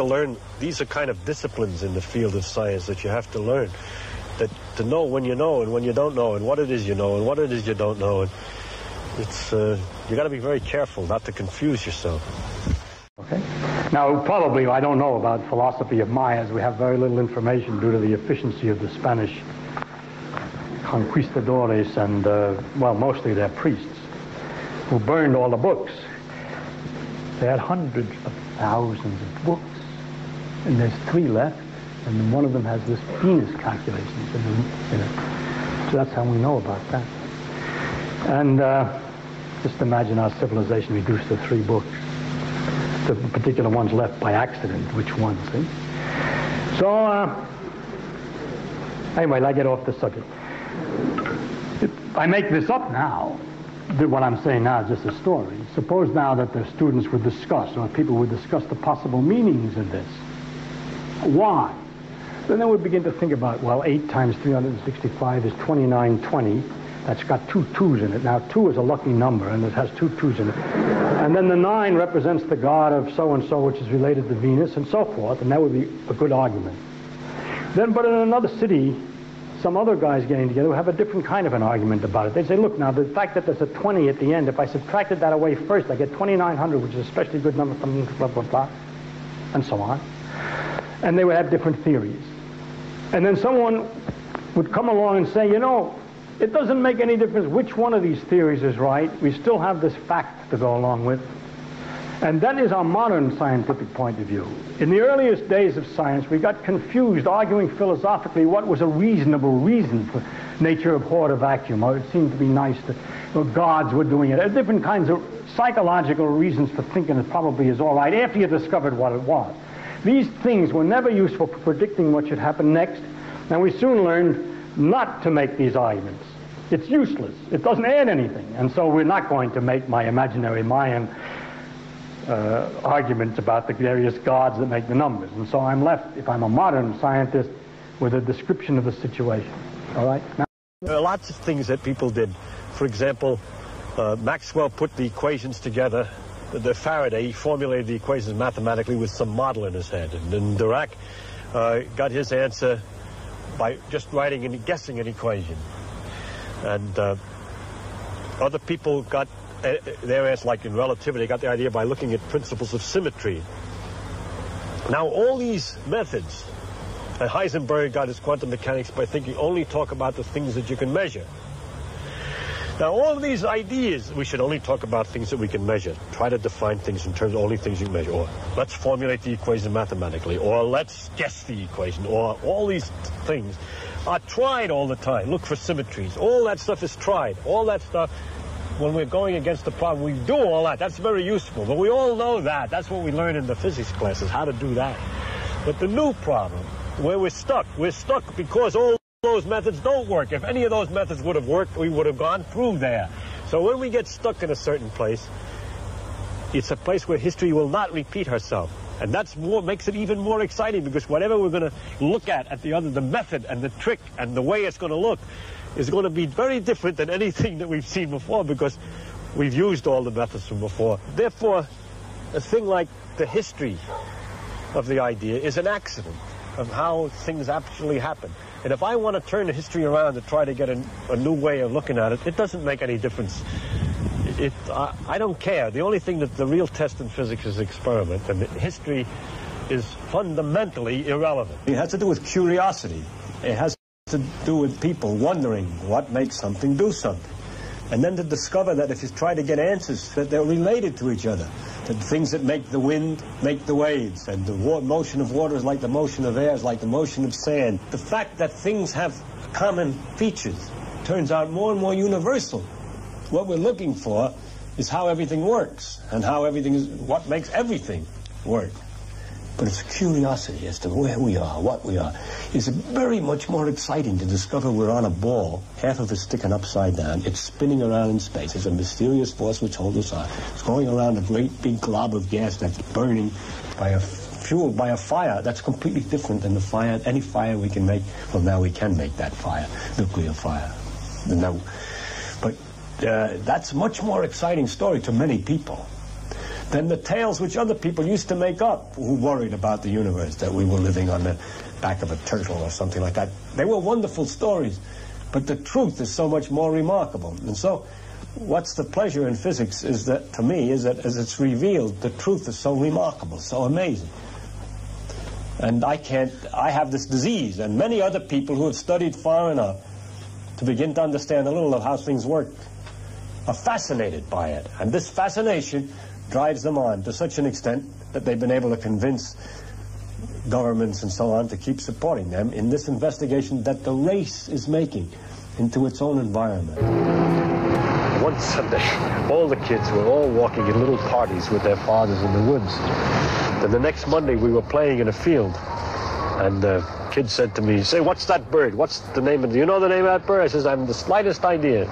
to learn, these are kind of disciplines in the field of science that you have to learn, that to know when you know and when you don't know, and what it is you know and what it is you don't know. And it's, you got to be very careful not to confuse yourself. Okay. Now, probably, I don't know about philosophy of Mayas. We have very little information due to the efficiency of the Spanish conquistadores and, well, mostly their priests, who burned all the books. They had hundreds of thousands of books, and there's three left, and one of them has this Venus calculations in it. So that's how we know about that. And just imagine our civilization reduced to three books. The particular ones left by accident, which ones, see? So, anyway, I get off the subject. I make this up now. What I'm saying now is just a story. Suppose now that the students would discuss, or people would discuss the possible meanings of this. Why? Then they would begin to think about, well, 8 times 365 is 2920. That's got two twos in it. Now, 2 is a lucky number, and it has two twos in it. And then the 9 represents the god of so-and-so, which is related to Venus, and so forth, and that would be a good argument. Then, but in another city, some other guys getting together will have a different kind of an argument about it. They say, look, now, the fact that there's a 20 at the end, if I subtracted that away first, I get 2,900, which is an especially good number from blah, blah, blah, and so on. And they would have different theories. And then someone would come along and say, you know, it doesn't make any difference which one of these theories is right. We still have this fact to go along with. And that is our modern scientific point of view. In the earliest days of science, we got confused arguing philosophically what was a reasonable reason for nature abhorred a vacuum, or it seemed to be nice that gods were doing it. There are different kinds of psychological reasons for thinking it probably is all right after you discovered what it was. These things were never useful for predicting what should happen next, and we soon learned not to make these arguments. It's useless. It doesn't add anything. And so we're not going to make my imaginary Mayan arguments about the various gods that make the numbers. And so I'm left, if I'm a modern scientist, with a description of the situation. All right? Now, there are lots of things that people did. For example, Maxwell put the equations together. Faraday, he formulated the equations mathematically with some model in his head. And then Dirac got his answer by just writing and guessing an equation. And other people got their answer, like in relativity, got the idea by looking at principles of symmetry. Now, all these methods, and Heisenberg got his quantum mechanics by thinking only talk about the things that you can measure. Now, all these ideas, we should only talk about things that we can measure. Try to define things in terms of only things you can measure. Or let's formulate the equation mathematically. Or let's guess the equation. Or all these things are tried all the time. Look for symmetries. All that stuff is tried. All that stuff, when we're going against the problem, we do all that. That's very useful. But we all know that. That's what we learn in the physics classes, how to do that. But the new problem, where we're stuck because all those methods don't work. If any of those methods would have worked, we would have gone through there. So when we get stuck in a certain place, it's a place where history will not repeat herself. And that's more, makes it even more exciting, because whatever we're going to look at the other, the method and the trick and the way it's going to look is going to be very different than anything that we've seen before, because we've used all the methods from before. Therefore, a thing like the history of the idea is an accident of how things actually happen. And if I want to turn the history around to try to get a new way of looking at it, it doesn't make any difference. I don't care. The only thing that the real test in physics is experiment, and history is fundamentally irrelevant. It has to do with curiosity. It has to do with people wondering what makes something do something. And then to discover that if you try to get answers, that they're related to each other. That things that make the wind make the waves, and the motion of water is like the motion of air, is like the motion of sand. The fact that things have common features turns out more and more universal. What we're looking for is how everything works, and how everything is, what makes everything work. But it's curiosity as to where we are, what we are. It's very much more exciting to discover we're on a ball. Half of it's sticking upside down. It's spinning around in space. It's a mysterious force which holds us on. It's going around a great big glob of gas that's burning by a fuel, by a fire that's completely different than the fire, any fire we can make. Well, now we can make that fire, nuclear fire. Now, but that's a much more exciting story to many people than the tales which other people used to make up who worried about the universe, that we were living on the back of a turtle or something like that. They were wonderful stories, but the truth is so much more remarkable. And so what's the pleasure in physics is that, to me, is that as it's revealed, the truth is so remarkable, so amazing. And I have this disease, and many other people who have studied far enough to begin to understand a little of how things work are fascinated by it. And this fascination drives them on to such an extent that they've been able to convince governments and so on to keep supporting them in this investigation that the race is making into its own environment. One Sunday, all the kids were all walking in little parties with their fathers in the woods. Then the next Monday we were playing in a field, and the kid said to me, "Say, what's that bird? What's the name of it? Do you know the name of that bird?" I says, "I haven't the slightest idea."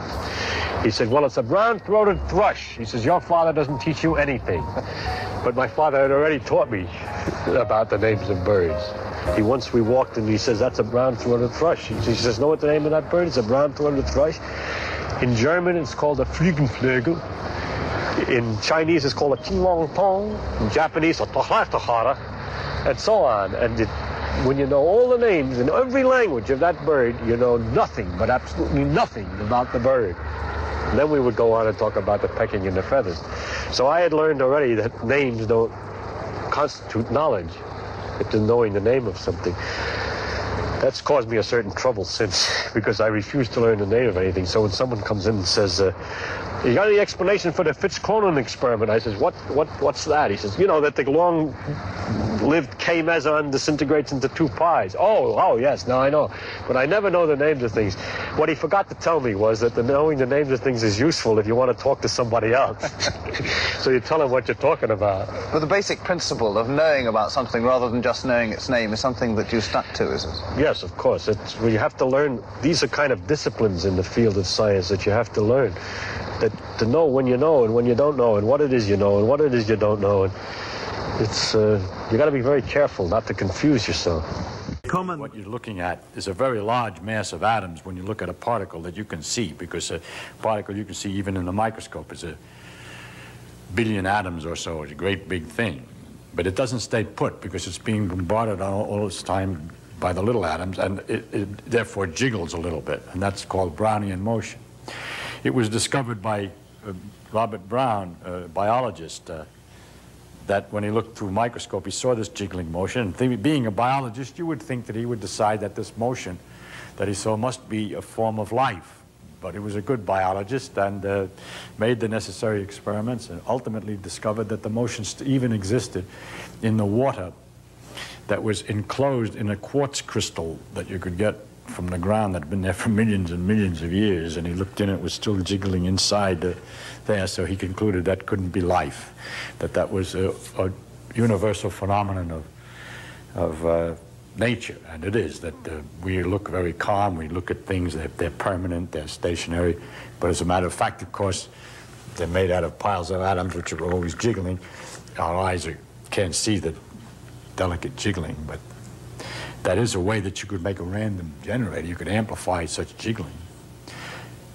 He said, "Well, it's a brown-throated thrush." He says, "Your father doesn't teach you anything." But my father had already taught me about the names of birds. Once we walked and he says, "That's a brown-throated thrush." He says, "Know what the name of that bird? It's a brown-throated thrush. In German, it's called a Flügelflögel. In Chinese, it's called a qinglongtong. In Japanese, a tahara," and so on. And when you know all the names in every language of that bird, you know nothing, but absolutely nothing about the bird. And then we would go on and talk about the pecking and the feathers. So I had learned already that names don't constitute knowledge. It's just knowing the name of something. That's caused me a certain trouble since, because I refuse to learn the name of anything. So when someone comes in and says, "You got any explanation for the Fitch-Cronin experiment?" I says, "What's that?" He says, "You know, that the long-lived K meson disintegrates into 2 π's. Oh, yes, now I know. But I never know the names of things. What he forgot to tell me was that knowing the names of things is useful if you want to talk to somebody else. So you tell him what you're talking about. But the basic principle of knowing about something rather than just knowing its name is something that you stuck to, is it? Yes, of course. We have to learn. These are kind of disciplines in the field of science that you have to learn. To know when you know and when you don't know, and what it is you know and what it is you don't know. And it's you got to be very careful not to confuse yourself. What you're looking at is a very large mass of atoms when you look at a particle that you can see, because a particle you can see even in the microscope is 1 billion atoms or so. It's a great big thing. But it doesn't stay put because it's being bombarded all this time by the little atoms, and it therefore jiggles a little bit, and that's called Brownian motion. It was discovered by Robert Brown, a biologist, that when he looked through a microscope, he saw this jiggling motion. And being a biologist, you would think that he would decide that this motion that he saw must be a form of life. But he was a good biologist and made the necessary experiments and ultimately discovered that the motion even existed in the water that was enclosed in a quartz crystal that you could get from the ground that had been there for millions and millions of years, and he looked in, it was still jiggling inside there, so he concluded that couldn't be life, that was a universal phenomenon of nature, and it is, that we look very calm, we look at things, they're permanent, they're stationary, but as a matter of fact, of course, they're made out of piles of atoms which are always jiggling. Our eyes can't see the delicate jiggling, but that is a way that you could make a random generator. You could amplify such jiggling.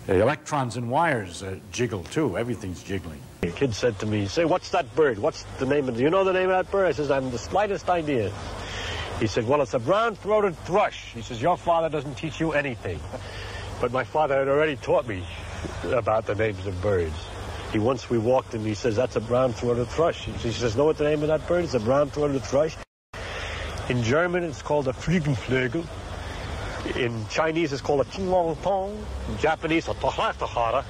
The electrons and wires jiggle too. Everything's jiggling. A kid said to me, "Say, what's that bird? What's the name of it? Do you know the name of that bird?" I says, "I haven't the slightest idea." He said, "Well, it's a brown-throated thrush." He says, "Your father doesn't teach you anything." But my father had already taught me about the names of birds. Once we walked and he says, "That's a brown-throated thrush." He says, "Know what the name of that bird? It's a brown-throated thrush. In German, it's called a Flügelflögel. In Chinese, it's called a qinglongtong. In Japanese, a tahara,"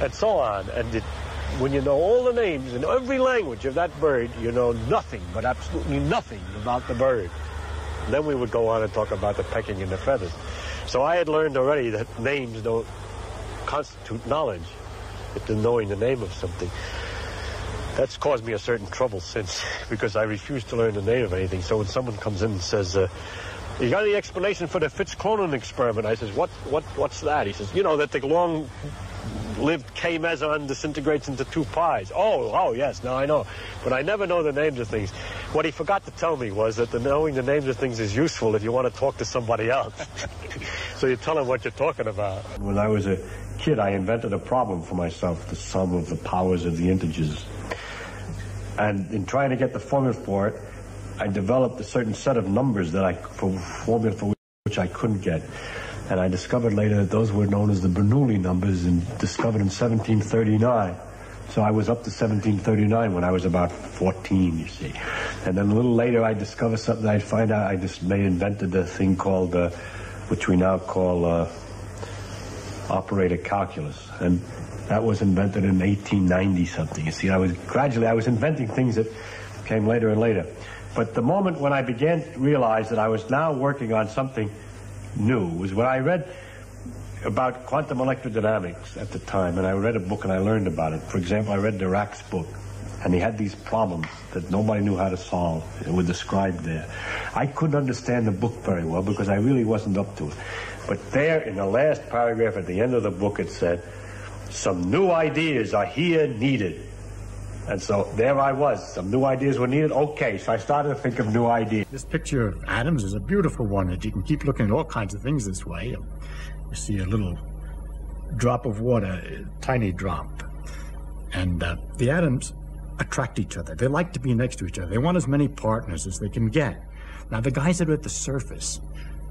and so on. And when you know all the names in every language of that bird, you know nothing, but absolutely nothing about the bird. And then we would go on and talk about the pecking and the feathers. So I had learned already that names don't constitute knowledge. It's the knowing the name of something. That's caused me a certain trouble since, because I refuse to learn the name of anything. So when someone comes in and says, "You got any explanation for the Fitch-Cronin experiment?" I says, "What's that?" He says, "You know, that the long-lived K meson disintegrates into 2 π's. Oh, yes, now I know. But I never know the names of things. What he forgot to tell me was that knowing the names of things is useful if you want to talk to somebody else. So you tell him what you're talking about. When I was a kid, I invented a problem for myself, the sum of the powers of the integers. And in trying to get the formula for it, I developed a certain set of numbers that I, for formula for which I couldn't get. And I discovered later that those were known as the Bernoulli numbers, and discovered in 1739. So I was up to 1739 when I was about 14, you see. And then a little later I discovered something. I'd find out I just may invented a thing called, which we now call operator calculus. And that was invented in 1890 something. You see, I was inventing things that came later and later. But the moment when I began to realize that I was now working on something new was when I read about quantum electrodynamics at the time, and I read a book and I learned about it. For example, I read Dirac's book, and he had these problems that nobody knew how to solve and were described there. I couldn't understand the book very well because I really wasn't up to it. But there, in the last paragraph at the end of the book, it said, some new ideas are here needed. And so there I was. Some new ideas were needed. Okay, so I started to think of new ideas. This picture of atoms is a beautiful one. You can keep looking at all kinds of things this way. You see a little drop of water, a tiny drop. And the atoms attract each other. They like to be next to each other. They want as many partners as they can get. Now, the guys that are at the surface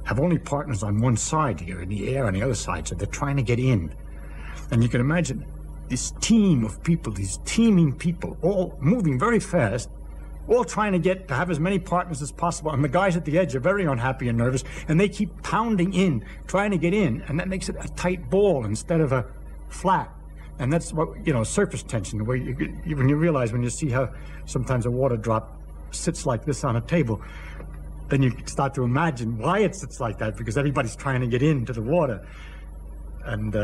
have only partners on one side here, in the air on the other side, so they're trying to get in. And you can imagine this team of people, these teeming people, all moving very fast, all trying to get to have as many partners as possible, and the guys at the edge are very unhappy and nervous, and they keep pounding in, trying to get in, and that makes it a tight ball instead of a flat. And that's what, you know, surface tension, where you, when you realize, when you see how sometimes a water drop sits like this on a table, then you start to imagine why it sits like that, because everybody's trying to get into the water. And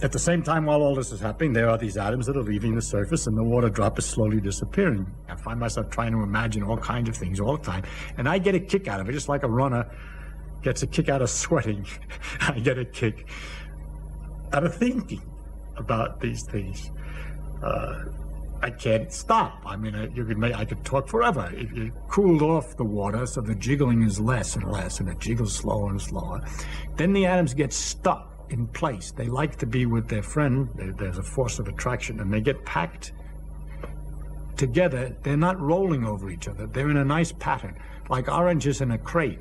at the same time, while all this is happening, there are these atoms that are leaving the surface, and the water drop is slowly disappearing. I find myself trying to imagine all kinds of things all the time, and I get a kick out of it, just like a runner gets a kick out of sweating. I get a kick out of thinking about these things. I can't stop. I mean, I could talk forever. If you cooled off the water, so the jiggling is less and less, and it jiggles slower and slower, then the atoms get stuck in place. They like to be with their friend. There's a force of attraction, and they get packed together. They're not rolling over each other. They're in a nice pattern, like oranges in a crate,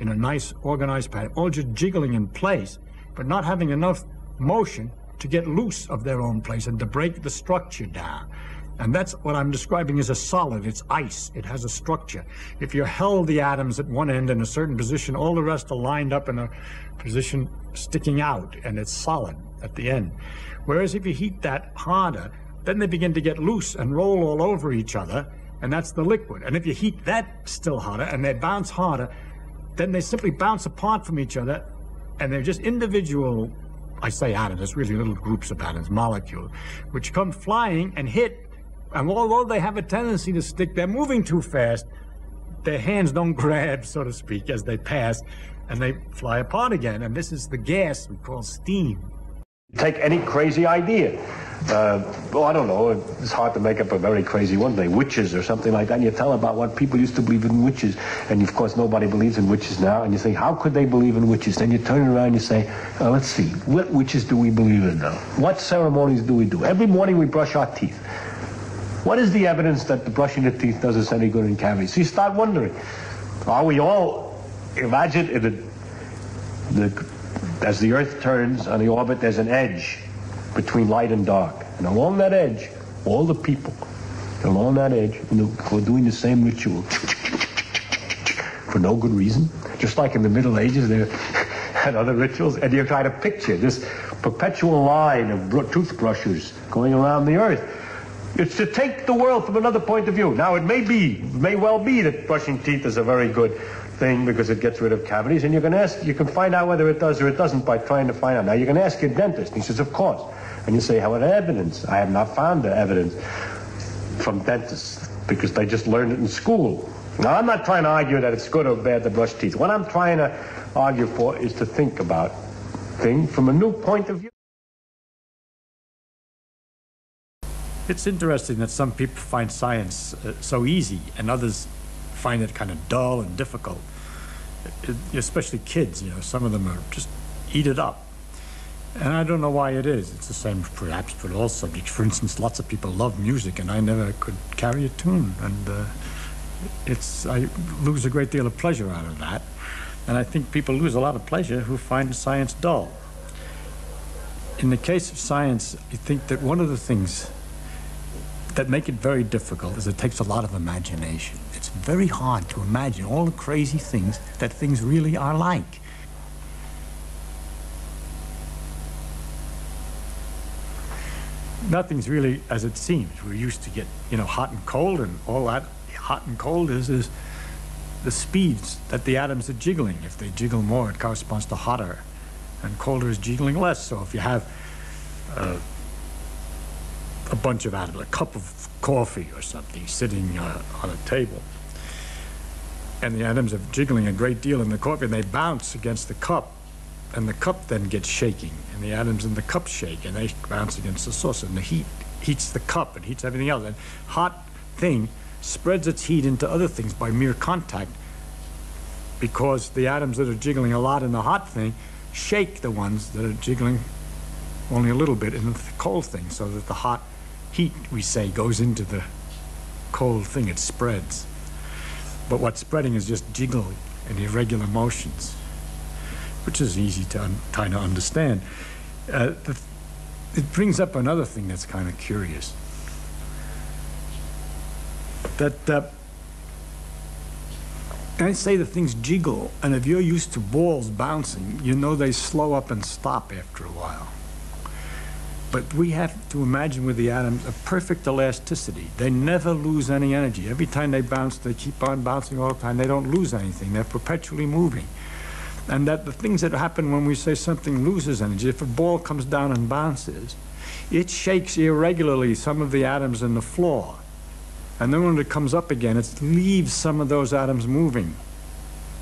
in a nice organized pattern, all just jiggling in place, but not having enough motion to get loose of their own place and to break the structure down. And that's what I'm describing as a solid. It's ice. It has a structure. If you held the atoms at one end in a certain position, all the rest are lined up in a position sticking out, and it's solid at the end. Whereas if you heat that harder, then they begin to get loose and roll all over each other, and that's the liquid. And if you heat that still harder, and they bounce harder, then they simply bounce apart from each other, and they're just individual, I say atoms, there's really little groups of atoms, molecules, which come flying and hit. And although they have a tendency to stick, they're moving too fast. Their hands don't grab, so to speak, as they pass, and they fly apart again. And this is the gas we call steam. Take any crazy idea. Well, I don't know. It's hard to make up a very crazy one thing, witches or something like that. And you tell about what people used to believe in witches. And, of course, nobody believes in witches now. And you think, how could they believe in witches? Then you turn around and you say, let's see, what witches do we believe in now? What ceremonies do we do? Every morning we brush our teeth. What is the evidence that the brushing of teeth does us any good in cavities? So you start wondering, are we all, imagine as the Earth turns on the orbit, there's an edge between light and dark. And along that edge, all the people, along that edge, were doing the same ritual for no good reason. Just like in the Middle Ages, they had other rituals. And you try to picture this perpetual line of toothbrushes going around the Earth. It's to take the world from another point of view. Now, it may well be that brushing teeth is a very good thing because it gets rid of cavities, and you can find out whether it does or it doesn't by trying to find out. Now, you can ask your dentist, and he says, of course. And you say, how about evidence? I have not found the evidence from dentists because they just learned it in school. Now, I'm not trying to argue that it's good or bad to brush teeth. What I'm trying to argue for is to think about things from a new point of view. It's interesting that some people find science so easy and others find it kind of dull and difficult, especially kids. You know, some of them are just eat it up. And I don't know why it is. It's the same perhaps for all subjects. For instance, lots of people love music, and I never could carry a tune. And I lose a great deal of pleasure out of that. And I think people lose a lot of pleasure who find science dull. In the case of science, you think that one of the things that make it very difficult is it takes a lot of imagination. It's very hard to imagine all the crazy things that things really are like. Nothing's really as it seems. We're used to get, you know, hot and cold, and all that hot and cold is the speeds that the atoms are jiggling. If they jiggle more, it corresponds to hotter, and colder is jiggling less. So if you have a bunch of atoms, a cup of coffee or something sitting on a table, and the atoms are jiggling a great deal in the coffee, and they bounce against the cup, and the cup then gets shaking, and the atoms in the cup shake, and they bounce against the saucer, and the heat heats the cup and heats everything else. And hot thing spreads its heat into other things by mere contact, because the atoms that are jiggling a lot in the hot thing shake the ones that are jiggling only a little bit in the cold thing, so that the hot heat, we say, goes into the cold thing. It spreads. But what's spreading is just jiggling and irregular motions, which is easy to kind of understand. It brings up another thing that's kind of curious, that I say the things jiggle, and if you're used to balls bouncing, you know they slow up and stop after a while. But we have to imagine with the atoms a perfect elasticity. They never lose any energy. Every time they bounce, they keep on bouncing all the time. They don't lose anything. They're perpetually moving. And that the things that happen when we say something loses energy, if a ball comes down and bounces, it shakes irregularly some of the atoms in the floor. And then when it comes up again, it leaves some of those atoms moving,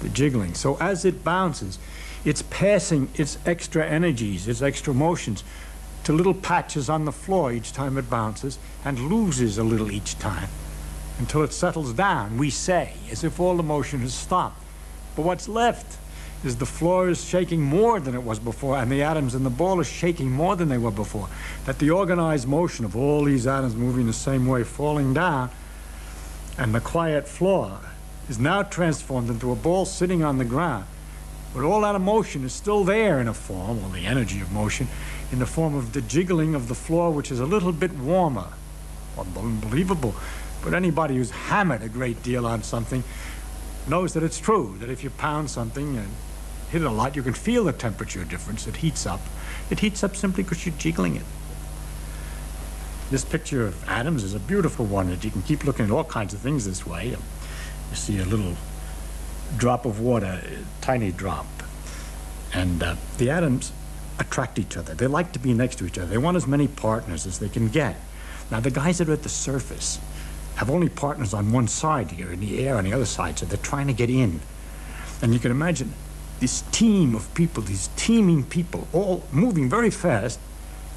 the jiggling. So as it bounces, it's passing its extra energies, its extra motions, to little patches on the floor each time it bounces, and loses a little each time until it settles down, we say, as if all the motion has stopped. But what's left is the floor is shaking more than it was before, and the atoms in the ball are shaking more than they were before. That the organized motion of all these atoms moving the same way, falling down, and the quiet floor is now transformed into a ball sitting on the ground. But all that motion is still there in a form, or the energy of motion, in the form of the jiggling of the floor, which is a little bit warmer. Unbelievable. But anybody who's hammered a great deal on something knows that it's true, that if you pound something and hit it a lot, you can feel the temperature difference. It heats up. It heats up simply because you're jiggling it. This picture of atoms is a beautiful one, that you can keep looking at all kinds of things this way. You see a little drop of water, a tiny drop, and the atoms attract each other. They like to be next to each other. They want as many partners as they can get. Now, the guys that are at the surface have only partners on one side here, in the air on the other side, so they're trying to get in. And you can imagine this team of people, these teeming people, all moving very fast,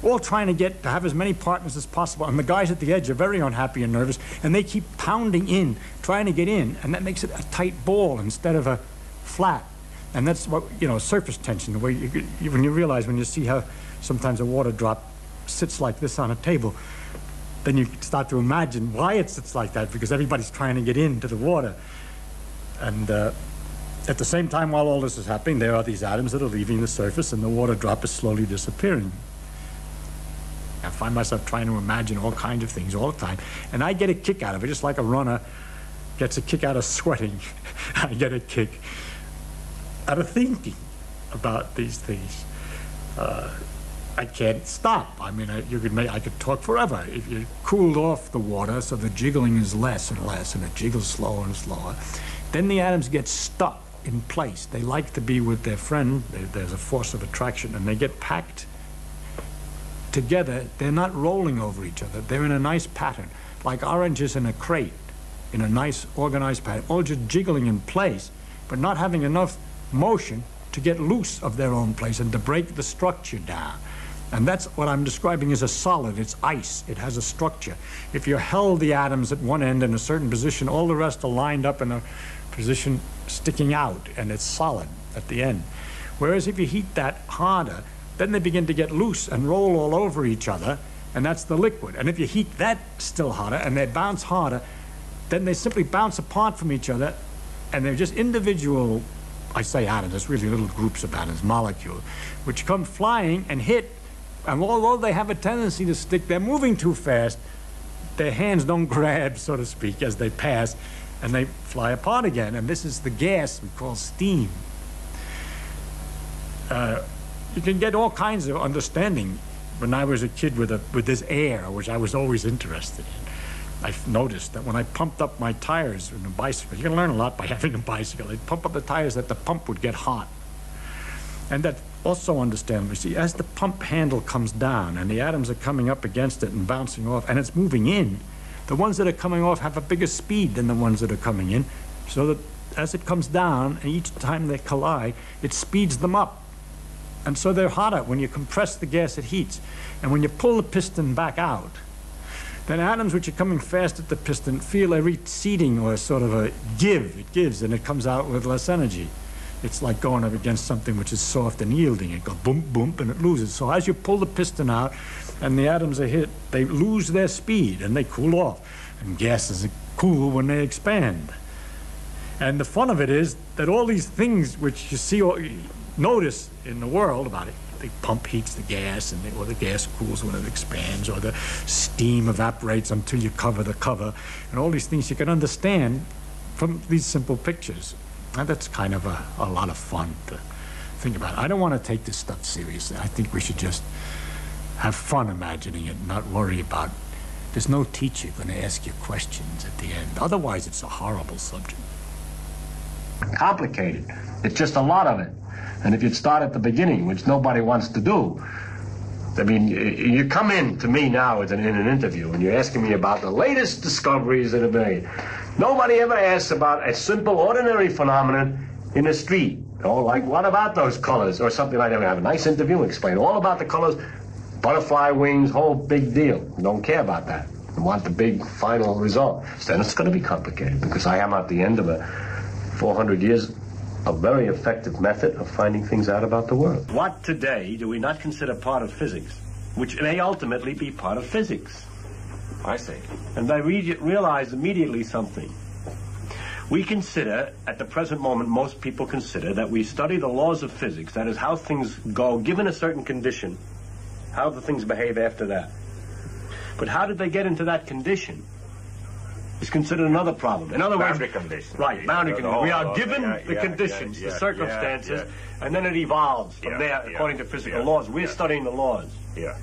all trying to get to have as many partners as possible, and the guys at the edge are very unhappy and nervous, and they keep pounding in, trying to get in, and that makes it a tight ball instead of a flat. And that's what, you know, surface tension, the way when you realize, when you see how sometimes a water drop sits like this on a table, then you start to imagine why it sits like that, because everybody's trying to get into the water. And at the same time, while all this is happening, there are these atoms that are leaving the surface, and the water drop is slowly disappearing. I find myself trying to imagine all kinds of things all the time, and I get a kick out of it, just like a runner gets a kick out of sweating. I get a kick out of thinking about these things. I can't stop. I mean, I could talk forever. If you cooled off the water so the jiggling is less and less, and it jiggles slower and slower, then the atoms get stuck in place. They like to be with their friend. There's a force of attraction, and they get packed together. They're not rolling over each other. They're in a nice pattern, like oranges in a crate, in a nice organized pattern, all just jiggling in place, but not having enough motion to get loose of their own place and to break the structure down. And that's what I'm describing as a solid. It's ice. It has a structure. If you held the atoms at one end in a certain position, all the rest are lined up in a position sticking out, and it's solid at the end. Whereas if you heat that harder, Then they begin to get loose and roll all over each other, and that's the liquid. And if you heat that still hotter and they bounce harder, then they simply bounce apart from each other, and they're just individual, I say atoms, it's really little groups of atoms, molecules, which come flying and hit, and although they have a tendency to stick, they're moving too fast, their hands don't grab, so to speak, as they pass, and they fly apart again. And this is the gas we call steam. You can get all kinds of understanding. When I was a kid with this air, which I was always interested in, I noticed that when I pumped up my tires in a bicycle, you can learn a lot by having a bicycle. I'd pump up the tires that the pump would get hot. And that also understandable. See, as the pump handle comes down and the atoms are coming up against it and bouncing off, and it's moving in, the ones that are coming off have a bigger speed than the ones that are coming in, so that as it comes down, and each time they collide, it speeds them up. And so they're hotter. When you compress the gas, it heats. And when you pull the piston back out, then atoms which are coming fast at the piston feel a receding or a sort of a give. It gives, and it comes out with less energy. It's like going up against something which is soft and yielding. It goes boom, boom, and it loses. So as you pull the piston out and the atoms are hit, they lose their speed and they cool off. And gases cool when they expand. And the fun of it is that all these things which you see, notice in the world about it, the pump heats the gas, and or the gas cools when it expands, or the steam evaporates until you cover the cover, and all these things you can understand from these simple pictures. And that's kind of a lot of fun to think about. I don't want to take this stuff seriously. I think we should just have fun imagining it, not worry about it. There's no teacher going to ask you questions at the end. Otherwise, it's a horrible subject. Complicated. It's just a lot of it. And if you'd start at the beginning, which nobody wants to do, I mean, you come in to me now in an interview and you're asking me about the latest discoveries that have been made. Nobody ever asks about a simple, ordinary phenomenon in a street. Or like, what about those colors? Or something like that. We have a nice interview, explain all about the colors, butterfly wings, whole big deal. You don't care about that. You want the big final result. So then it's going to be complicated because I am at the end of a 400 years a very effective method of finding things out about the world. What today do we not consider part of physics, which may ultimately be part of physics? I see. And I realize immediately something. We consider, at the present moment, most people consider that we study the laws of physics, that is how things go given a certain condition, how the things behave after that. But how did they get into that condition? Is considered another problem. In other words, boundary conditions. Right, boundary conditions. We are given the conditions, the circumstances, and then it evolves from there according to physical laws. We're studying the laws. Yeah.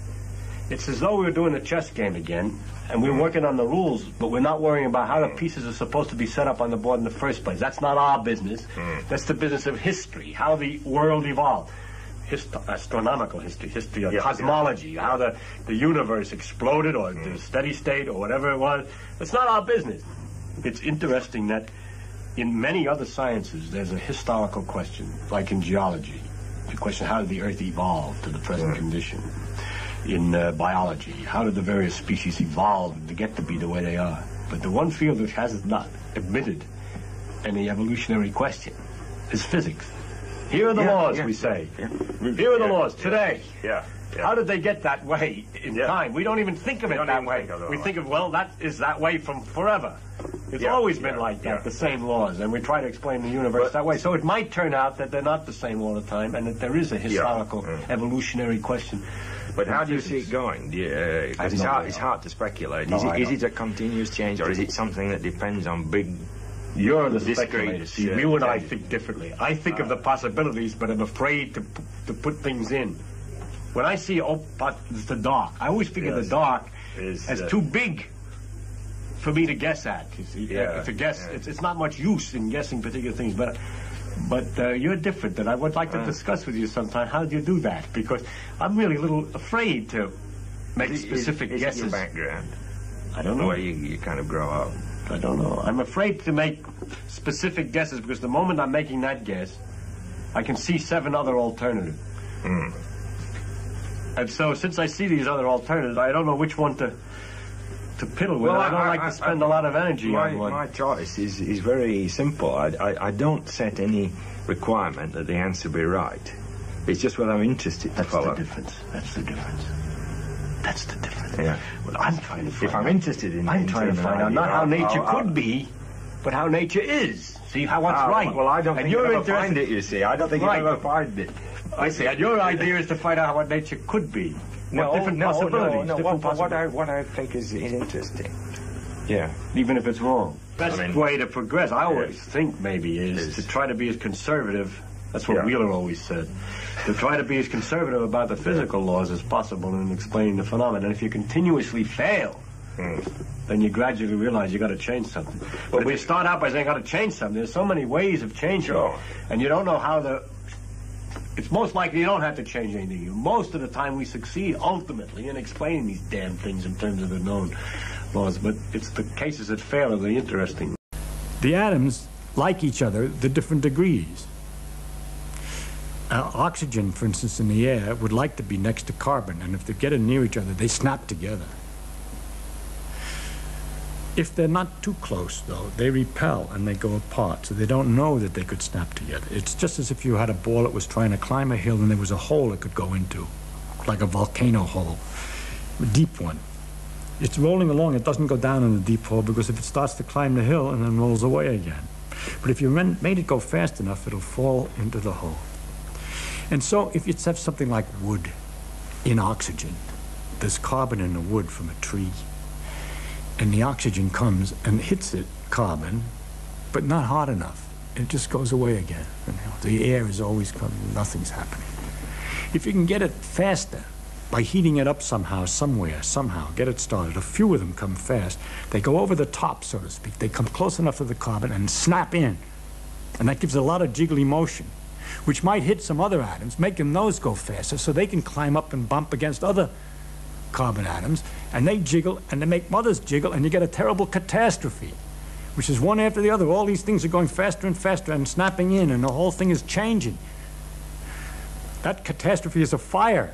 It's as though we were doing a chess game again, and we're working on the rules, but we're not worrying about how the pieces are supposed to be set up on the board in the first place. That's not our business. That's the business of history, how the world evolved. Astronomical history, history of cosmology, how the universe exploded or the steady state or whatever it was. It's not our business. It's interesting that in many other sciences there's a historical question, like in geology, the question how did the Earth evolve to the present condition? In biology, how did the various species evolve to get to be the way they are? But the one field which has not admitted any evolutionary question is physics. Here are the laws, we say. Here are the laws today. How did they get that way in time? We don't even think of it that way. We think of, well, that is that way from forever. It's always been like that, the same laws, and we try to explain the universe that way. So it might turn out that they're not the same all the time and that there is a historical evolutionary question. But how do you see it going? It's hard to speculate. Is it a continuous change, or is it something that depends on big... You're the speculator. See, you and I think differently. I think of the possibilities, but I'm afraid to put things in. When I see the dark, I always figure the dark as too big for me to guess at. You see, to guess, it's not much use in guessing particular things. But you're different, and I would like to discuss with you sometime how do you do that, because I'm really a little afraid to make specific guesses. Is it your background? I don't know. The way you kind of grow up. I don't know. I'm afraid to make specific guesses because the moment I'm making that guess, I can see 7 other alternatives. And so since I see these other alternatives, I don't know which one to piddle with. Well, I don't like to spend a lot of energy on one. My choice is very simple. I don't set any requirement that the answer be right. It's just what I'm interested to follow. That's the difference. That's the difference. That's the difference. Yeah. Well, I'm trying to find. If I'm interested in, I'm trying to find out not how nature could be, but how nature is. See how what's right. Well, I don't think you'll ever find it. You see, I don't think you'll ever find it. I see. And your idea is to find out what nature could be. No, different possibilities. No, what I think is interesting. Yeah. Even if it's wrong. Best way to progress, I always think maybe, is to try to be as conservative. That's what Wheeler always said. To try to be as conservative about the physical laws as possible in explaining the phenomena. And if you continuously fail, then you gradually realize you got to change something. But if you start out by saying got to change something, there's so many ways of changing, and you don't know how the. It's most likely you don't have to change anything. Most of the time we succeed ultimately in explaining these damn things in terms of the known laws, but it's the cases that fail are the interesting. The atoms like each other, the different degrees. Oxygen, for instance, in the air would like to be next to carbon, and if they're getting near each other, they snap together. If they're not too close, though, they repel and they go apart, so they don't know that they could snap together. It's just as if you had a ball that was trying to climb a hill and there was a hole it could go into, like a volcano hole, a deep one. It's rolling along, it doesn't go down in the deep hole because if it starts to climb the hill and then rolls away again. But if you made it go fast enough, it'll fall into the hole. And so if you have something like wood in oxygen, there's carbon in the wood from a tree, and the oxygen comes and hits it, carbon, but not hard enough. It just goes away again. The air is always coming, nothing's happening. If you can get it faster, by heating it up somehow, somewhere, somehow, get it started, a few of them come fast, they go over the top, so to speak. They come close enough to the carbon and snap in. And that gives a lot of jiggly motion, which might hit some other atoms, making those go faster, so they can climb up and bump against other carbon atoms, and they jiggle, and they make others jiggle, and you get a terrible catastrophe, which is one after the other. All these things are going faster and faster and snapping in, and the whole thing is changing. That catastrophe is a fire.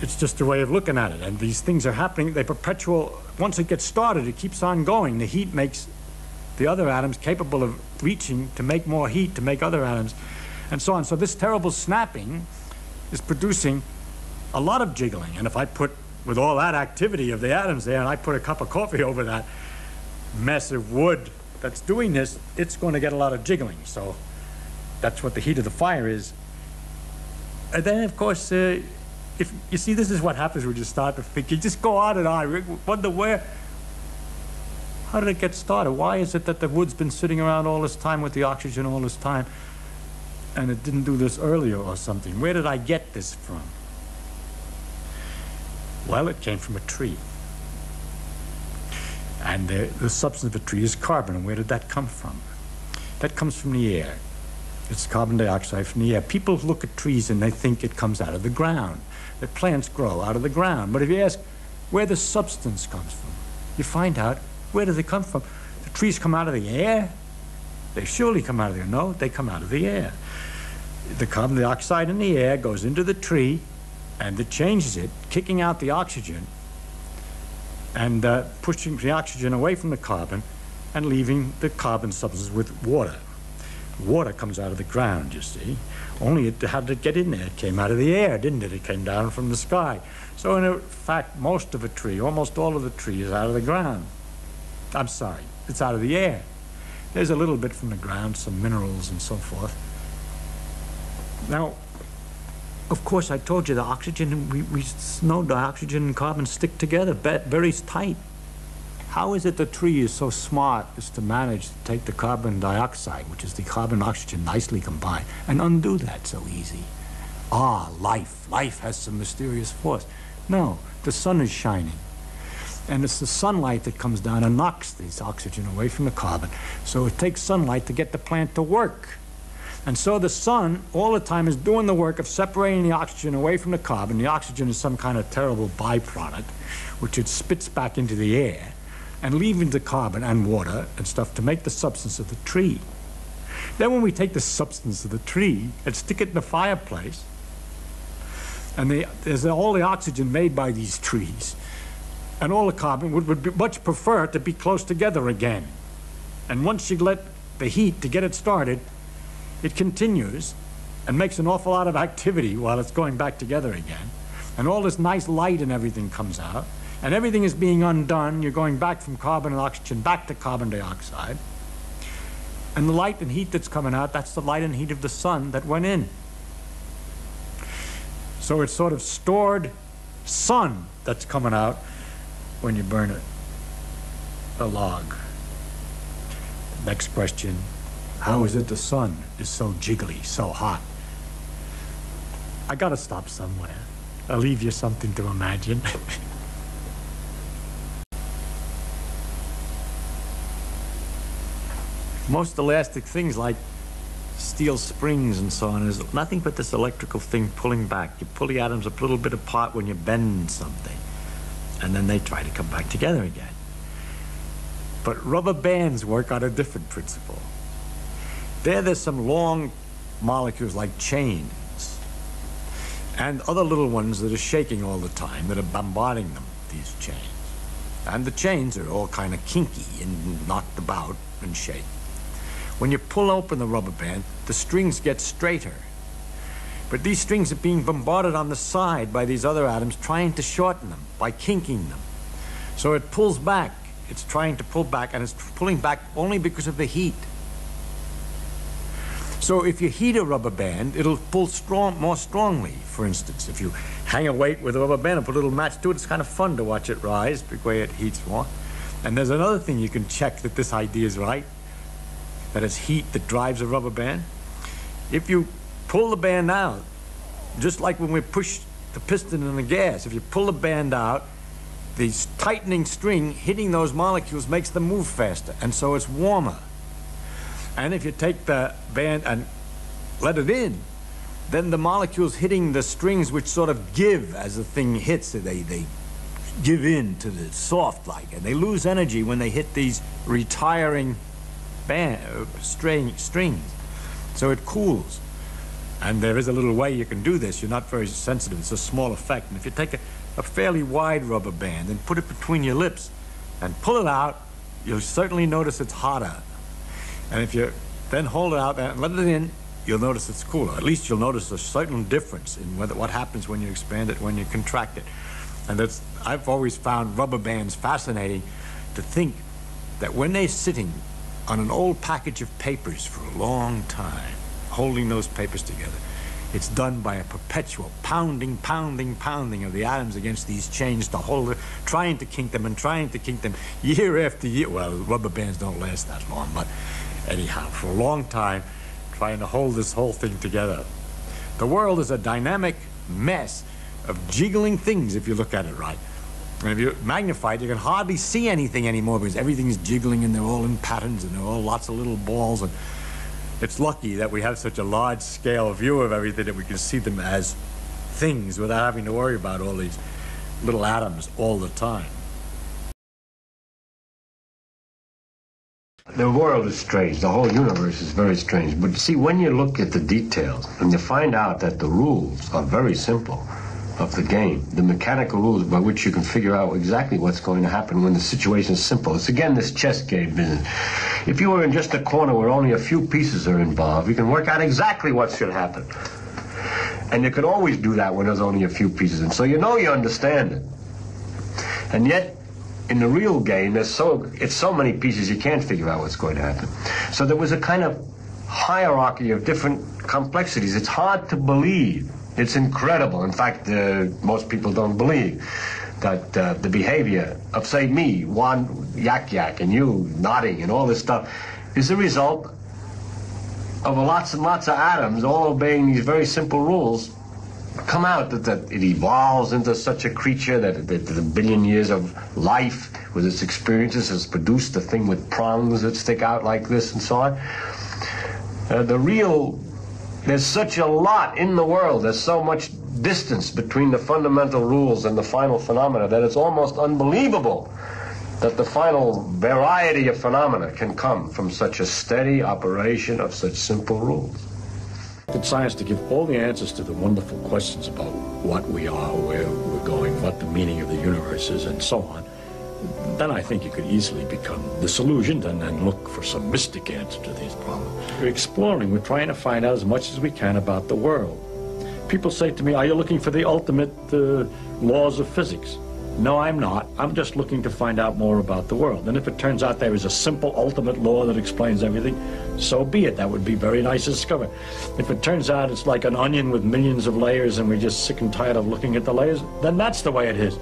It's just a way of looking at it, and these things are happening. They perpetual. Once it gets started, it keeps on going. The heat makes the other atoms capable of reaching to make more heat, to make other atoms, and so on. So this terrible snapping is producing a lot of jiggling, and if I put, with all that activity of the atoms there, and I put a cup of coffee over that mess of wood that's doing this, it's going to get a lot of jiggling. So that's what the heat of the fire is. And then, of course, if you see, this is what happens when you start to think. You just go on and on, wonder where, how did it get started? Why is it that the wood's been sitting around all this time with the oxygen all this time, and it didn't do this earlier or something? Where did I get this from? Well, it came from a tree. And the substance of a tree is carbon. And where did that come from? That comes from the air. It's carbon dioxide from the air. People look at trees and they think it comes out of the ground, that plants grow out of the ground. But if you ask where the substance comes from, you find out where does it come from. The trees come out of the air? They surely come out of the air. No, they come out of the air. The carbon dioxide in the air goes into the tree, and it changes it, kicking out the oxygen and pushing the oxygen away from the carbon and leaving the carbon substance with water. Water comes out of the ground, you see. Only how did it get in there? It came out of the air, didn't it? It came down from the sky. So in fact, most of a tree, almost all of the tree, is out of the ground. I'm sorry, it's out of the air. There's a little bit from the ground, some minerals and so forth. Now, of course, I told you the oxygen, we know the oxygen and carbon stick together very tight. How is it the tree is so smart as to manage to take the carbon dioxide, which is the carbon and oxygen nicely combined, and undo that so easy? Ah, life. Life has some mysterious force. No, the sun is shining. And it's the sunlight that comes down and knocks this oxygen away from the carbon. So it takes sunlight to get the plant to work. And so the sun, all the time, is doing the work of separating the oxygen away from the carbon. The oxygen is some kind of terrible byproduct, which it spits back into the air, and leaving the carbon and water and stuff to make the substance of the tree. Then when we take the substance of the tree and stick it in the fireplace, and there's all the oxygen made by these trees, and all the carbon would much prefer to be close together again. And once you let the heat to get it started, it continues, and makes an awful lot of activity while it's going back together again. And all this nice light and everything comes out. And everything is being undone. You're going back from carbon and oxygen back to carbon dioxide. And the light and heat that's coming out, that's the light and heat of the sun that went in. So it's sort of stored sun that's coming out when you burn it. A log. Next question, how is it the sun is so jiggly, so hot? I gotta stop somewhere. I'll leave you something to imagine. Most elastic things like steel springs and so on is nothing but this electrical thing pulling back. You pull the atoms a little bit apart when you bend something, and then they try to come back together again. But rubber bands work on a different principle. There's some long molecules like chains and other little ones that are shaking all the time, that are bombarding them, these chains. And the chains are all kind of kinky and knocked about and shake. When you pull open the rubber band, the strings get straighter. But these strings are being bombarded on the side by these other atoms trying to shorten them, by kinking them. So it pulls back. It's trying to pull back, and it's pulling back only because of the heat. So if you heat a rubber band, it'll pull more strongly, for instance. If you hang a weight with a rubber band and put a little match to it, it's kind of fun to watch it rise, the way it heats more. And there's another thing you can check that this idea is right, that it's heat that drives a rubber band. If you pull the band out, just like when we push the piston in the gas, if you pull the band out, the tightening string hitting those molecules makes them move faster, and so it's warmer. And if you take the band and let it in, then the molecules hitting the strings, which sort of give as the thing hits, they give in to the soft like, and they lose energy when they hit these retiring strings. So it cools. And there is a little way you can do this. You're not very sensitive. It's a small effect. And if you take a fairly wide rubber band and put it between your lips and pull it out, you'll certainly notice it's hotter. And if you then hold it out and let it in, you'll notice it's cooler. At least you'll notice a certain difference in what happens when you expand it, when you contract it. And I've always found rubber bands fascinating, to think that when they're sitting on an old package of papers for a long time, holding those papers together, it's done by a perpetual pounding, pounding, pounding of the atoms against these chains to hold it, trying to kink them and trying to kink them year after year. Well, rubber bands don't last that long, but anyhow, for a long time, trying to hold this whole thing together. The world is a dynamic mess of jiggling things if you look at it right. And if you magnify it, you can hardly see anything anymore because everything's jiggling and they're all in patterns and they're all lots of little balls. And it's lucky that we have such a large-scale view of everything that we can see them as things without having to worry about all these little atoms all the time. The world is strange. The whole universe is very strange. But see, when you look at the details and you find out that the rules are very simple of the game, the mechanical rules by which you can figure out exactly what's going to happen when the situation is simple. It's again this chess game business. If you were in just a corner where only a few pieces are involved, you can work out exactly what should happen. And you could always do that when there's only a few pieces. And so you know you understand it. And yet, in the real game, it's so many pieces you can't figure out what's going to happen. So there was a kind of hierarchy of different complexities. It's hard to believe. It's incredible. In fact, most people don't believe that the behavior of, say, me, one yak-yak, and you nodding, and all this stuff, is the result of lots and lots of atoms all obeying these very simple rules. Come out that it evolves into such a creature, that the billion years of life with its experiences has produced a thing with prongs that stick out like this and so on. There's such a lot in the world, there's so much distance between the fundamental rules and the final phenomena that it's almost unbelievable that the final variety of phenomena can come from such a steady operation of such simple rules. It's science to give all the answers to the wonderful questions about what we are, where we're going, what the meaning of the universe is, and so on. then I think you could easily become disillusioned and look for some mystic answer to these problems. We're exploring, we're trying to find out as much as we can about the world. People say to me, are you looking for the ultimate laws of physics? No, I'm not. I'm just looking to find out more about the world. And if it turns out there is a simple ultimate law that explains everything, so be it. That would be very nice to discover. If it turns out it's like an onion with millions of layers and we're just sick and tired of looking at the layers, then that's the way it is.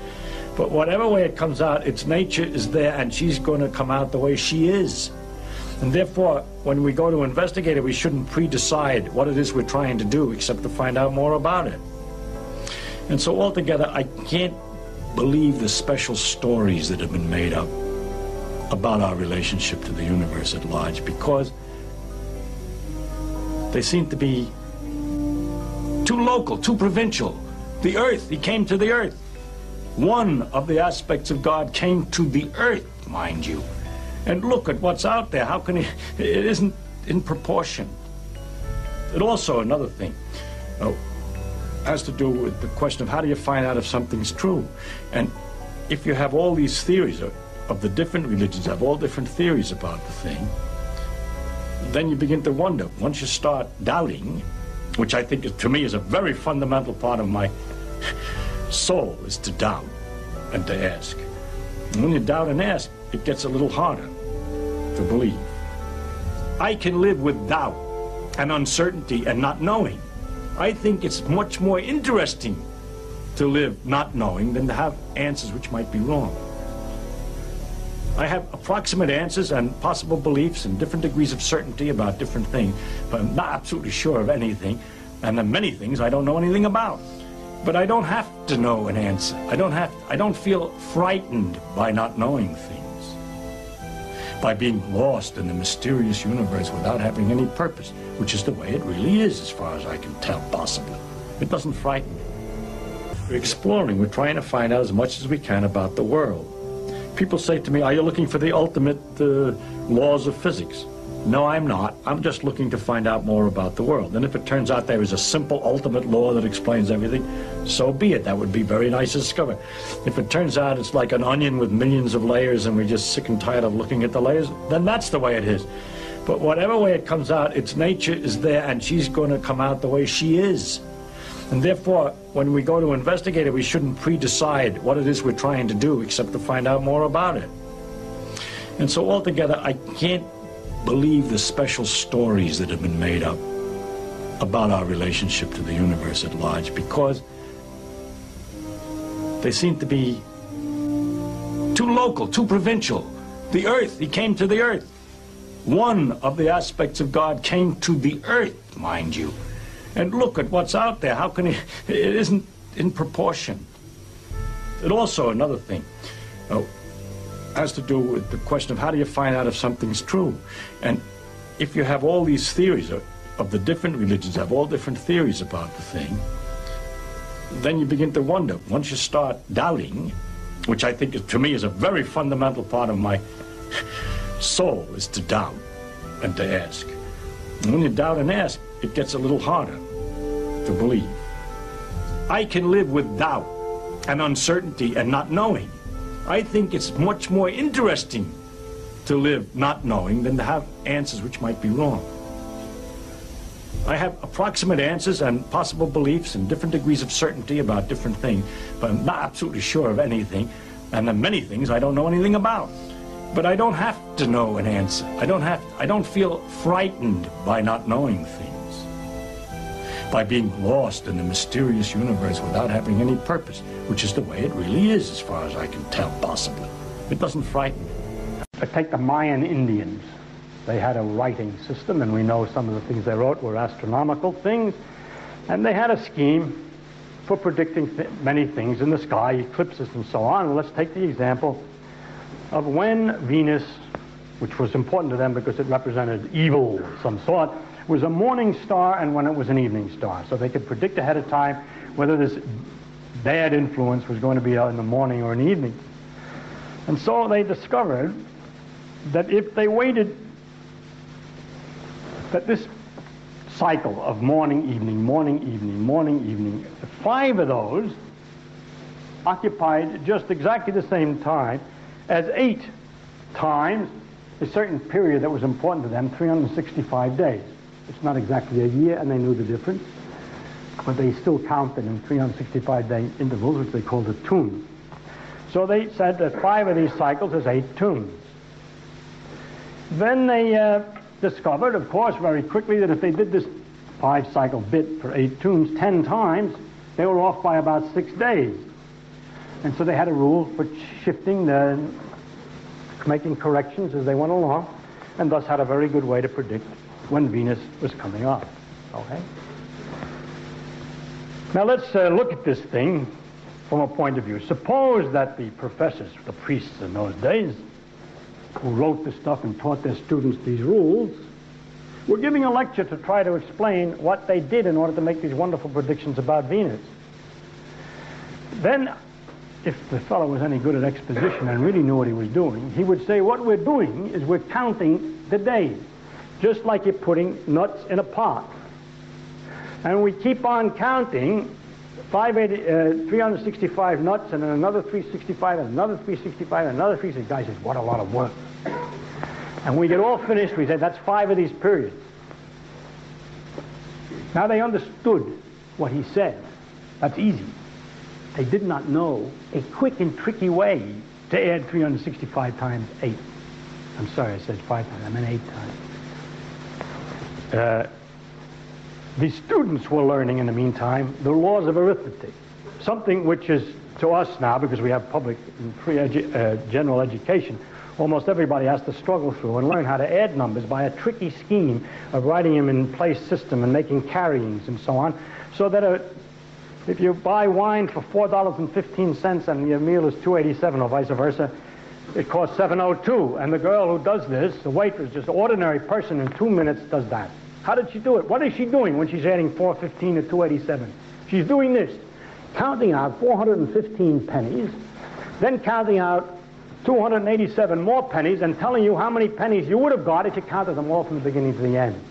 But whatever way it comes out, its nature is there and she's going to come out the way she is. And therefore, when we go to investigate it, we shouldn't pre-decide what it is we're trying to do except to find out more about it. And so altogether, I can't believe the special stories that have been made up about our relationship to the universe at large, because they seem to be too local, too provincial. The earth, he came to the earth. One of the aspects of God came to the earth, mind you. And look at what's out there. How can he? It isn't in proportion. And also another thing. Has to do with the question of how do you find out if something's true. And if you have all these theories of the different religions, have all different theories about the thing, then you begin to wonder. Once you start doubting, which I think to me is a very fundamental part of my soul, is to doubt and to ask. And when you doubt and ask, it gets a little harder to believe. I can live with doubt and uncertainty and not knowing. I think it's much more interesting to live not knowing than to have answers which might be wrong. I have approximate answers and possible beliefs and different degrees of certainty about different things, but I'm not absolutely sure of anything, and there are many things I don't know anything about. But I don't have to know an answer. I don't feel frightened by not knowing things, by being lost in the mysterious universe without having any purpose, which is the way it really is, as far as I can tell, possibly. It doesn't frighten me. We're exploring, we're trying to find out as much as we can about the world. People say to me, are you looking for the ultimate laws of physics? No, I'm not. I'm just looking to find out more about the world. And if it turns out there is a simple ultimate law that explains everything, so be it. That would be very nice to discover. If it turns out it's like an onion with millions of layers and we're just sick and tired of looking at the layers, then that's the way it is. But whatever way it comes out, its nature is there and she's going to come out the way she is. And therefore, when we go to investigate it, we shouldn't pre-decide what it is we're trying to do except to find out more about it. And so altogether, I can't believe the special stories that have been made up about our relationship to the universe at large, because they seem to be too local, too provincial. The earth, he came to the earth. One of the aspects of God came to the earth, mind you. And look at what's out there. How can he? It isn't in proportion. And also another thing. Has to do with the question of how do you find out if something's true. And if you have all these theories of the different religions, have all different theories about the thing, then you begin to wonder. Once you start doubting, which I think to me is a very fundamental part of my soul, is to doubt and to ask. And when you doubt and ask, it gets a little harder to believe. I can live with doubt and uncertainty and not knowing. I think it's much more interesting to live not knowing than to have answers which might be wrong. I have approximate answers and possible beliefs and different degrees of certainty about different things, but I'm not absolutely sure of anything, and there are many things I don't know anything about. But I don't have to know an answer. I don't feel frightened by not knowing things, by being lost in the mysterious universe without having any purpose, which is the way it really is, as far as I can tell, possibly. It doesn't frighten me. I take the Mayan Indians. They had a writing system, and we know some of the things they wrote were astronomical things, and they had a scheme for predicting many things in the sky, eclipses and so on. And let's take the example of when Venus, which was important to them because it represented evil of some sort, was a morning star and when it was an evening star. So they could predict ahead of time whether this bad influence was going to be in the morning or in the evening. And so they discovered that if they waited, that this cycle of morning, evening, morning, evening, morning, evening, 5 of those occupied just exactly the same time as 8 times a certain period that was important to them, 365 days. It's not exactly a year, and they knew the difference, but they still counted in 365-day intervals, which they called a tune. So they said that 5 of these cycles is 8 tunes. Then they discovered, of course, very quickly that if they did this 5-cycle bit for 8 tunes 10 times, they were off by about 6 days. And so they had a rule for shifting the, making corrections as they went along, and thus had a very good way to predict when Venus was coming up. Okay. Now let's look at this thing from a point of view. Suppose that the professors, the priests in those days, who wrote this stuff and taught their students these rules, were giving a lecture to try to explain what they did in order to make these wonderful predictions about Venus. Then, if the fellow was any good at exposition and really knew what he was doing, he would say, what we're doing is we're counting the days, just like you're putting nuts in a pot. And we keep on counting 365 nuts, and then another 365, and another 365, and another 365. The guy says, what a lot of work. And we get all finished, we say, that's 5 of these periods. Now they understood what he said. That's easy. They did not know a quick and tricky way to add 365 times 8. I'm sorry, I said 5 times, I meant 8 times. The students were learning, in the meantime, the laws of arithmetic, something which is, to us now, because we have public and free general education, almost everybody has to struggle through and learn how to add numbers by a tricky scheme of writing them in place system and making carryings and so on, so that if you buy wine for $4.15 and your meal is $2.87 or vice versa, it costs $7.02. And the girl who does this, the waitress, just an ordinary person, in 2 minutes does that. How did she do it? What is she doing when she's adding $4.15 to $2.87? She's doing this, counting out 415 pennies, then counting out 287 more pennies and telling you how many pennies you would have got if you counted them all from the beginning to the end.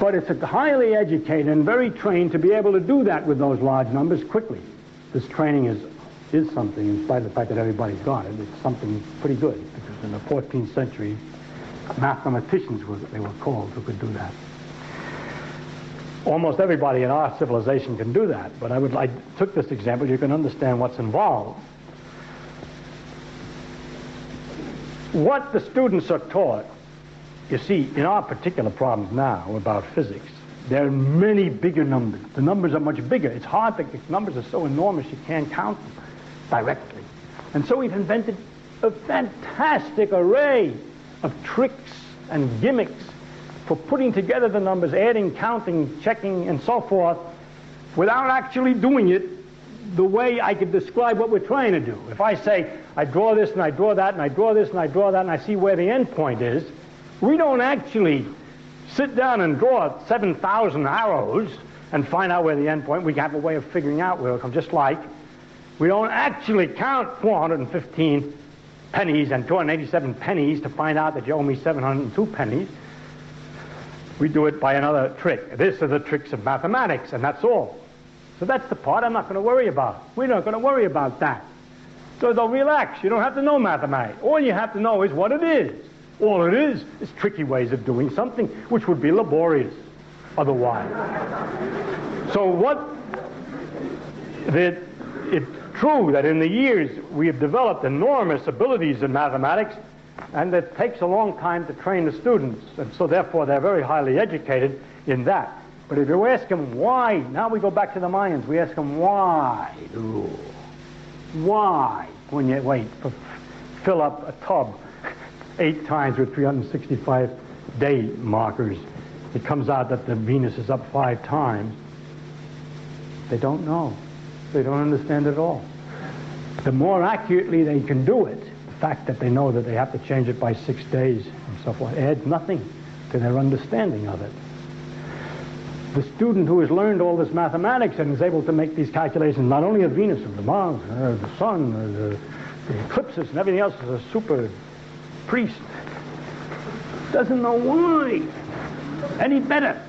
But it's highly educated and very trained to be able to do that with those large numbers quickly. This training is something, in spite of the fact that everybody's got it, it's something pretty good, because in the 14th century, mathematicians, they were called, who could do that. Almost everybody in our civilization can do that, but I took this example, you can understand what's involved. What the students are taught, you see, in our particular problems now about physics, there are many bigger numbers. The numbers are much bigger. It's hard to, the numbers are so enormous you can't count them directly. And so we've invented a fantastic array of tricks and gimmicks for putting together the numbers, adding, counting, checking, and so forth, without actually doing it the way I could describe what we're trying to do. If I say, I draw this, and I draw that, and I draw this, and I draw that, and I see where the end point is, we don't actually sit down and draw 7,000 arrows and find out where the end point. We have a way of figuring out where it comes, just like we don't actually count 415 pennies and 287 pennies to find out that you owe me 702 pennies. We do it by another trick. These are the tricks of mathematics, and that's all. So that's the part I'm not going to worry about. We're not going to worry about that. So don't relax. You don't have to know mathematics. All you have to know is what it is. All it is tricky ways of doing something, which would be laborious otherwise. So it's true that in the years we have developed enormous abilities in mathematics, and it takes a long time to train the students, and so therefore they're very highly educated in that. But if you ask them why, now we go back to the Mayans, we ask them why the rule? Why, when you fill up a tub 8 times with 365-day markers, it comes out that the Venus is up 5 times. They don't know. They don't understand at all. The more accurately they can do it, the fact that they know that they have to change it by 6 days and so forth adds nothing to their understanding of it. The student who has learned all this mathematics and is able to make these calculations, not only of Venus, of the Mars, of the Sun, of the eclipses and everything else, is a super priest, doesn't know why any better.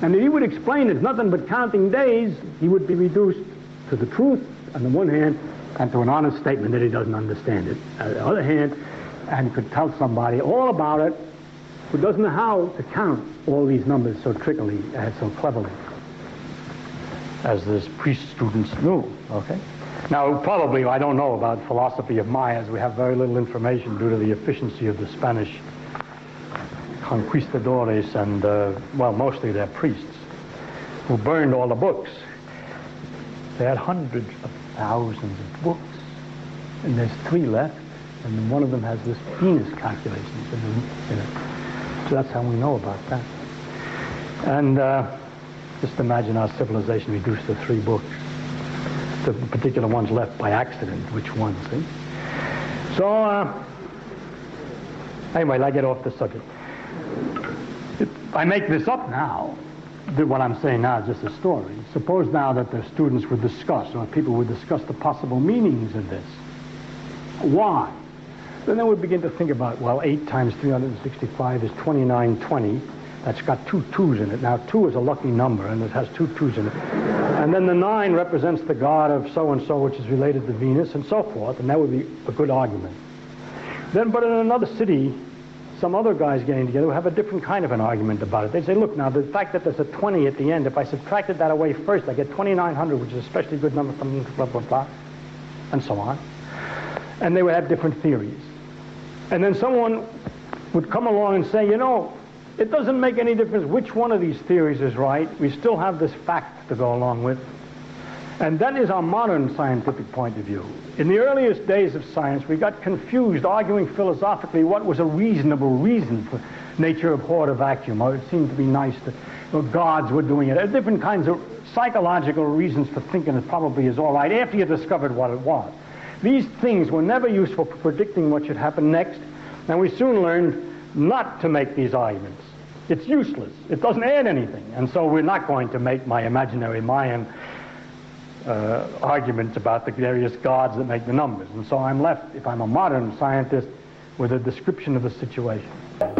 And if he would explain it's nothing but counting days, he would be reduced to the truth on the one hand and to an honest statement that he doesn't understand it. On the other hand, and could tell somebody all about it who doesn't know how to count all these numbers so trickily and so cleverly. As this priest students knew, okay? Now, probably, I don't know about philosophy of Maya, as we have very little information due to the efficiency of the Spanish conquistadores and, well, mostly their priests, who burned all the books. They had hundreds of thousands of books, and there's 3 left, and one of them has this Venus calculations in it. So that's how we know about that. And just imagine our civilization reduced to 3 books, the particular ones left by accident, which ones, see? So, anyway, I get off the subject. I make this up now. What I'm saying now is just a story. Suppose now that the students would discuss, or people would discuss the possible meanings of this. Why? Then they would begin to think about, well, 8 times 365 is 2920. That's got 2 2s in it. Now, 2 is a lucky number, and it has 2 2s in it. And then the 9 represents the god of so-and-so, which is related to Venus, and so forth, and that would be a good argument. Then, but in another city, some other guys getting together will have a different kind of an argument about it. They say, look, now, the fact that there's a 20 at the end, if I subtracted that away first, I get 2,900, which is an especially good number from blah, blah, blah, and so on. And they would have different theories. And then someone would come along and say, you know, it doesn't make any difference which one of these theories is right. We still have this fact to go along with. And that is our modern scientific point of view. In the earliest days of science, we got confused arguing philosophically what was a reasonable reason for nature abhorred a vacuum, or it seemed to be nice that gods were doing it. There are different kinds of psychological reasons for thinking it probably is all right after you discovered what it was. These things were never useful for predicting what should happen next, and we soon learned not to make these arguments. It's useless. It doesn't add anything, and so we're not going to make my imaginary Mayan arguments about the various gods that make the numbers. And so I'm left, if I'm a modern scientist, with a description of the situation.